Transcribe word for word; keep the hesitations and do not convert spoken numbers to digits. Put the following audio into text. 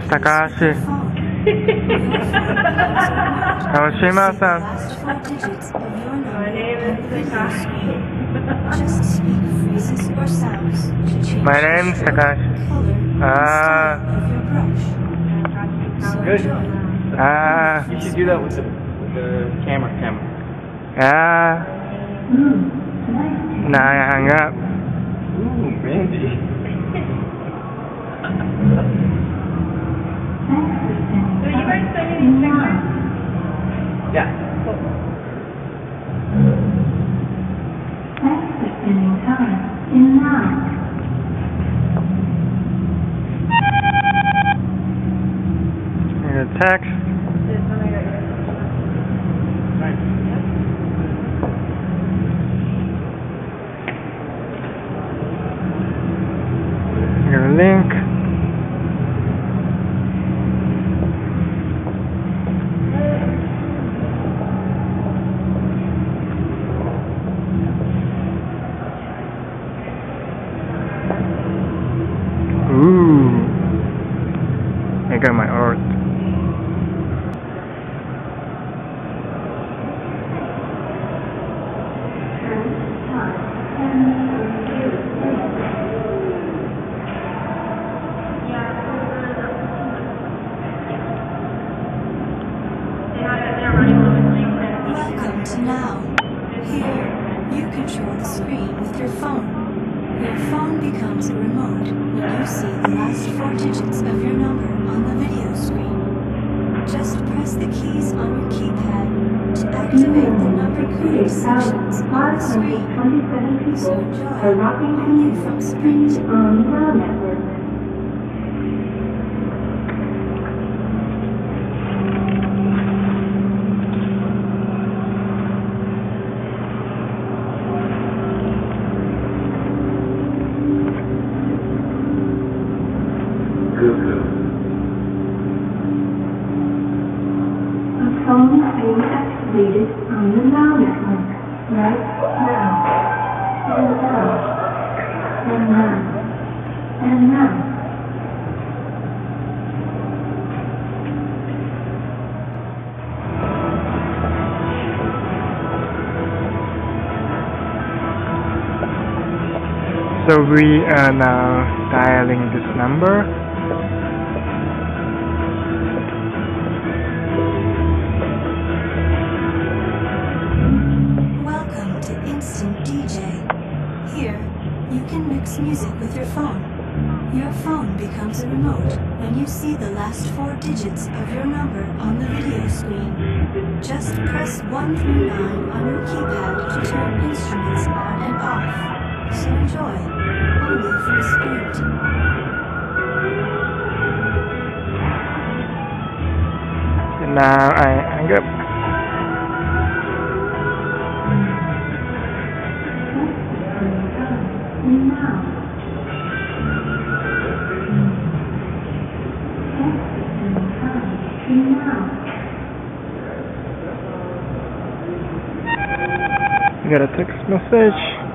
name's Takashi. Kawashima-san. My name is Takashi. My name's Takashi. Ah. Good. Ah. You should do that with the, with the camera. camera. Ah. Nah, I hung up. Ooh, Randy. Yeah. Cool. Thanks for spending time in line. Your text. There's something right here. Right. Yep. Your link. I got my art. Welcome to Now. Here, you control the screen with your phone. Your phone becomes a remote when you see the last four digits of your number on the video screen. Just press the keys on your keypad to activate the number coding sections on the screen. So enjoy only from spring to network. Activated on the Now network right now. And now. And now. And now. So we are now dialing this number. You can mix music with your phone. Your phone becomes a remote when you see the last four digits of your number on the video screen. Just press one through nine on your keypad to turn instruments on and off. So enjoy only from Spirit. Now I hang up. I got a text message.